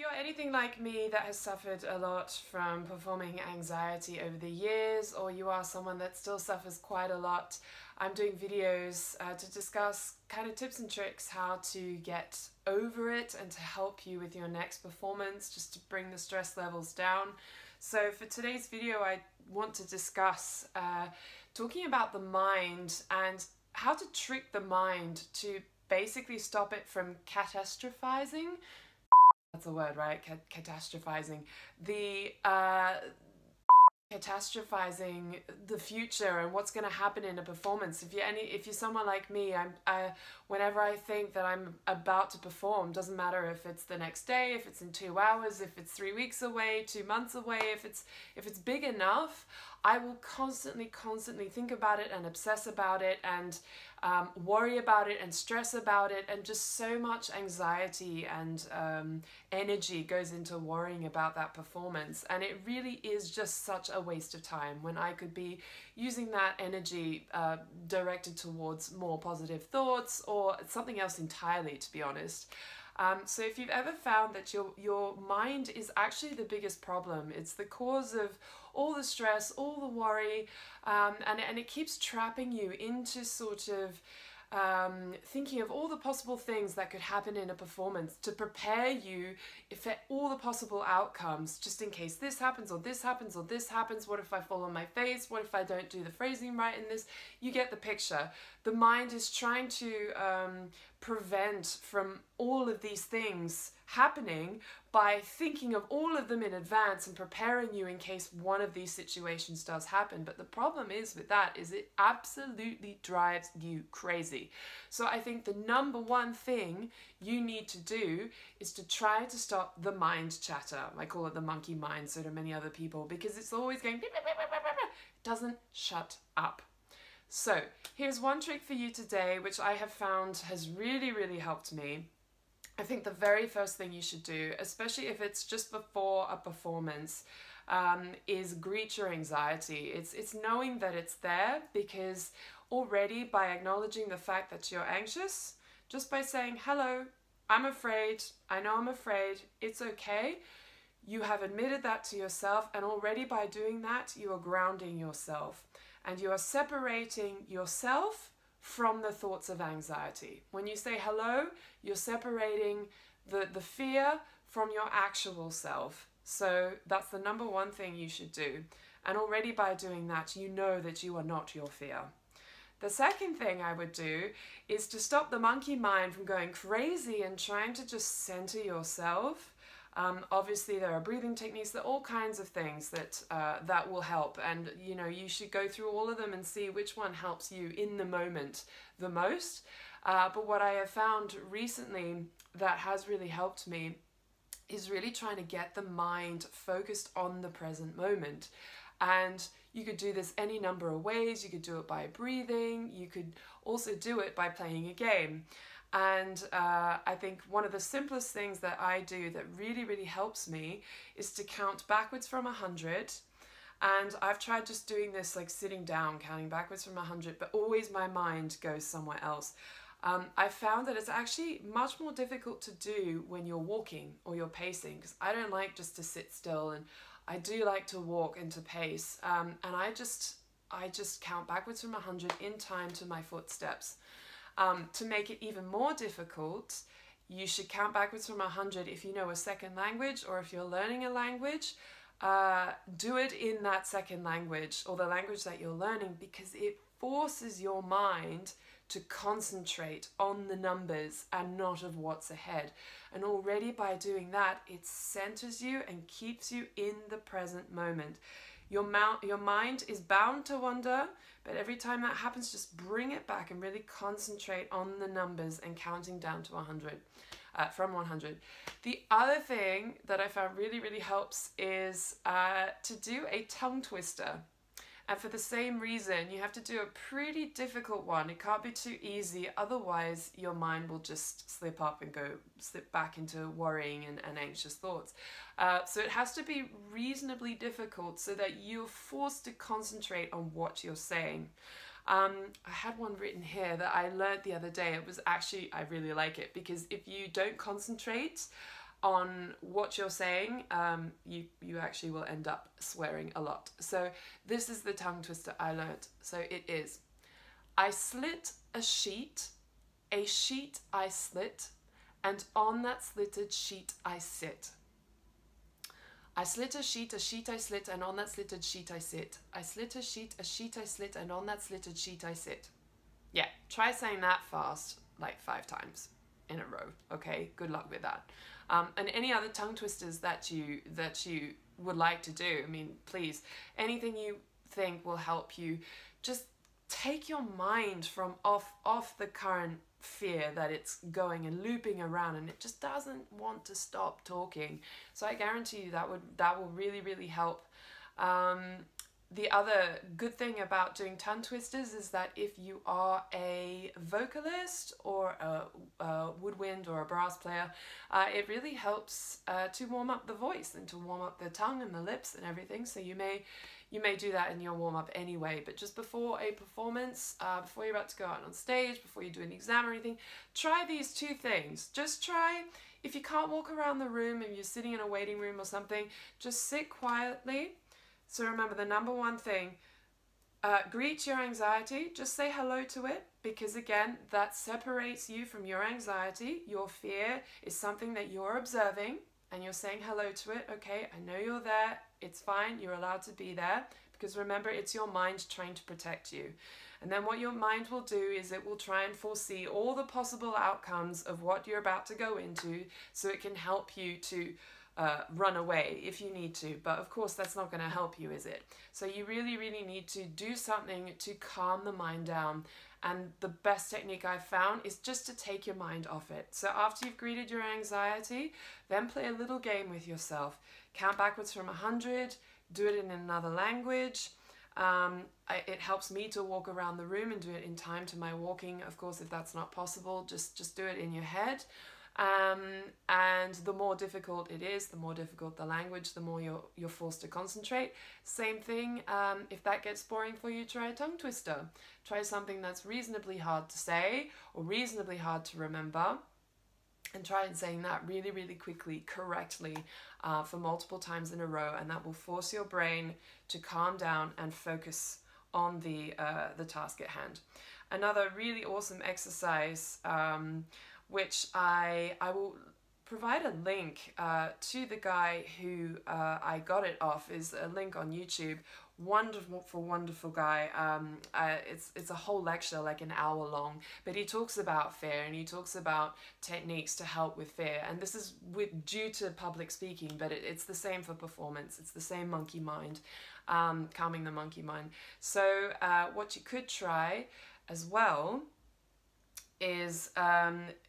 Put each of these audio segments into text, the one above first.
you're anything like me that has suffered a lot from performing anxiety over the years, or you are someone that still suffers quite a lot, I'm doing videos to discuss kind of tips and tricks how to get over it and to help you with your next performance, just to bring the stress levels down. So for today's video I want to discuss talking about the mind and how to trick the mind to basically stop it from catastrophizing. That's a word, right? Catastrophizing. Catastrophizing the future and what's going to happen in a performance. If you're someone like me, whenever I think that I'm about to perform, doesn't matter if it's the next day, if it's in 2 hours, if it's 3 weeks away, 2 months away, if it's big enough, I will constantly think about it and obsess about it and worry about it and stress about it, and just so much anxiety and energy goes into worrying about that performance, and it really is just such a waste of time when I could be using that energy directed towards more positive thoughts or something else entirely, to be honest. So if you've ever found that your mind is actually the biggest problem, it's the cause of all the stress, all the worry, and it keeps trapping you into sort of thinking of all the possible things that could happen in a performance to prepare you for all the possible outcomes, just in case this happens or this happens or this happens. What if I fall on my face? What if I don't do the phrasing right in this? You get the picture. The mind is trying to prevent from all of these things happening by thinking of all of them in advance and preparing you in case one of these situations does happen. But the problem is with that is it absolutely drives you crazy. So I think the number one thing you need to do is to try to stop the mind chatter. I call it the monkey mind, so do many other people, because it's always going, it doesn't shut up. So here's one trick for you today, which I have found has really helped me. I think the very first thing you should do, especially if it's just before a performance, is greet your anxiety. It's knowing that it's there, because already by acknowledging the fact that you're anxious, just by saying, hello, I'm afraid, I know I'm afraid, it's okay. You have admitted that to yourself, and already by doing that, you are grounding yourself. And you are separating yourself from the thoughts of anxiety. When you say hello, you're separating the fear from your actual self. So that's the number one thing you should do. And already by doing that, you know that you are not your fear. The second thing I would do is to stop the monkey mind from going crazy and trying to just center yourself. Obviously there are breathing techniques, there are all kinds of things that that will help, and you know, you should go through all of them and see which one helps you in the moment the most. But what I have found recently that has really helped me is really trying to get the mind focused on the present moment. And you could do this any number of ways. You could do it by breathing, you could also do it by playing a game. And I think one of the simplest things that I do that really helps me is to count backwards from 100. And I've tried just doing this like sitting down, counting backwards from 100, but always my mind goes somewhere else. I found that it's actually much more difficult to do when you're walking or you're pacing, because I don't like just to sit still, and I do like to walk and to pace. And I just count backwards from 100 in time to my footsteps. To make it even more difficult, you should count backwards from 100 if you know a second language, or if you're learning a language, do it in that second language or the language that you're learning, because it forces your mind to concentrate on the numbers and not of what's ahead. And already by doing that, it centers you and keeps you in the present moment. Your mind is bound to wander, but every time that happens, just bring it back and really concentrate on the numbers and counting down to 100, from 100. The other thing that I found really helps is to do a tongue twister. And for the same reason, you have to do a pretty difficult one. It can't be too easy, otherwise your mind will just slip up and slip back into worrying and anxious thoughts. So it has to be reasonably difficult so that you're forced to concentrate on what you're saying. I had one written here that I learned the other day. It was actually, I really like it, because if you don't concentrate, on what you're saying, you actually will end up swearing a lot. So this is the tongue twister I learned. So it is, I slit a sheet I slit, and on that slitted sheet I sit. I slit a sheet I slit, and on that slitted sheet I sit. I slit a sheet I slit, and on that slitted sheet I sit. Yeah, try saying that fast like 5 times in a row, okay? Good luck with that. And any other tongue twisters that you would like to do, I mean, please, anything you think will help you, just take your mind from off the current fear that it's going and looping around and it just doesn't want to stop talking. So I guarantee you that will really, really help. The other good thing about doing tongue twisters is that if you are a vocalist or a woodwind or a brass player, it really helps to warm up the voice and to warm up the tongue and the lips and everything. So you may do that in your warm-up anyway, but just before a performance, before you're about to go out on stage, before you do an exam or anything, try these 2 things. Just try, if you can't walk around the room and you're sitting in a waiting room or something, just sit quietly. So remember, the #1 thing, greet your anxiety, just say hello to it, because again, that separates you from your anxiety. Your fear is something that you're observing and you're saying hello to it. Okay, I know you're there, it's fine, you're allowed to be there, because remember, it's your mind trying to protect you. And then what your mind will do is it will try and foresee all the possible outcomes of what you're about to go into, so it can help you to run away if you need to, but of course that's not going to help you, is it? So you really, really need to do something to calm the mind down, and the best technique I've found is just to take your mind off it. So after you've greeted your anxiety, then play a little game with yourself. Count backwards from 100, do it in another language. It helps me to walk around the room and do it in time to my walking. Of course, if that's not possible, just do it in your head. And the more difficult it is, the more difficult the language, the more you're forced to concentrate. Same thing, if that gets boring for you, try a tongue twister. Try something that's reasonably hard to say or reasonably hard to remember, and try and saying that really, really quickly, correctly, for multiple times in a row, and that will force your brain to calm down and focus on the task at hand. Another really awesome exercise, which I will provide a link to the guy who I got it off, is a link on YouTube. Wonderful, wonderful guy. It's a whole lecture, like an hour long, but he talks about fear and he talks about techniques to help with fear. And this is due to public speaking, but it's the same for performance. It's the same monkey mind, calming the monkey mind. So what you could try as well is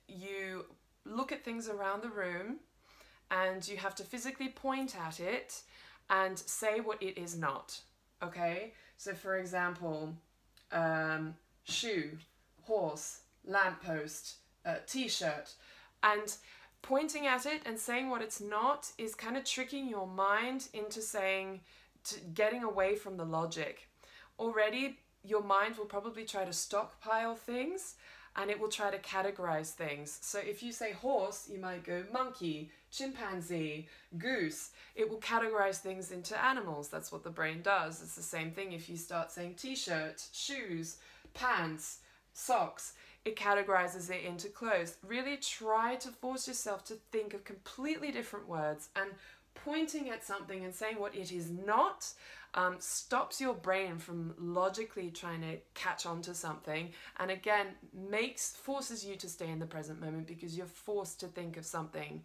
you look at things around the room and you have to physically point at it and say what it is not, okay? So for example, shoe, horse, lamppost, t-shirt, and pointing at it and saying what it's not is kind of tricking your mind into saying, getting away from the logic. Already, your mind will probably try to stockpile things, and it will try to categorize things. So if you say horse, you might go monkey, chimpanzee, goose. It will categorize things into animals. That's what the brain does. It's the same thing if you start saying t-shirt, shoes, pants, socks. It categorizes it into clothes. Really try to force yourself to think of completely different words, and pointing at something and saying what it is not stops your brain from logically trying to catch on to something, and again forces you to stay in the present moment, because you're forced to think of something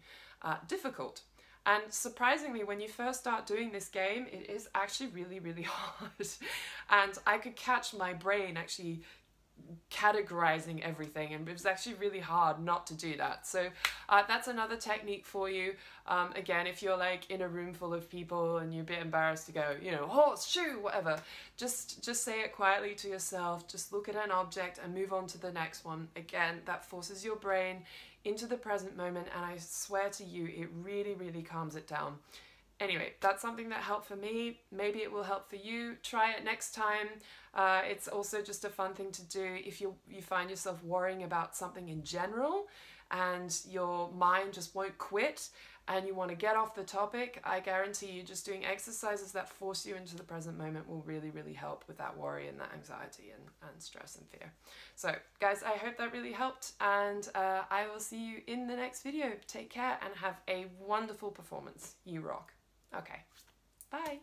difficult. And surprisingly, when you first start doing this game, it is actually really, really hard. And I could catch my brain actually categorizing everything, and it was actually really hard not to do that. So that's another technique for you. Again, if you're like in a room full of people and you're a bit embarrassed to go, you know, horse, shoe, whatever, just say it quietly to yourself, just look at an object and move on to the next one. Again, that forces your brain into the present moment, and I swear to you, it really, really calms it down. Anyway, that's something that helped for me. Maybe it will help for you. Try it next time. It's also just a fun thing to do if you find yourself worrying about something in general and your mind just won't quit and you want to get off the topic, I guarantee you just doing exercises that force you into the present moment will really, really help with that worry and that anxiety and stress and fear. So guys, I hope that really helped, and I will see you in the next video. Take care and have a wonderful performance. You rock. Okay, bye.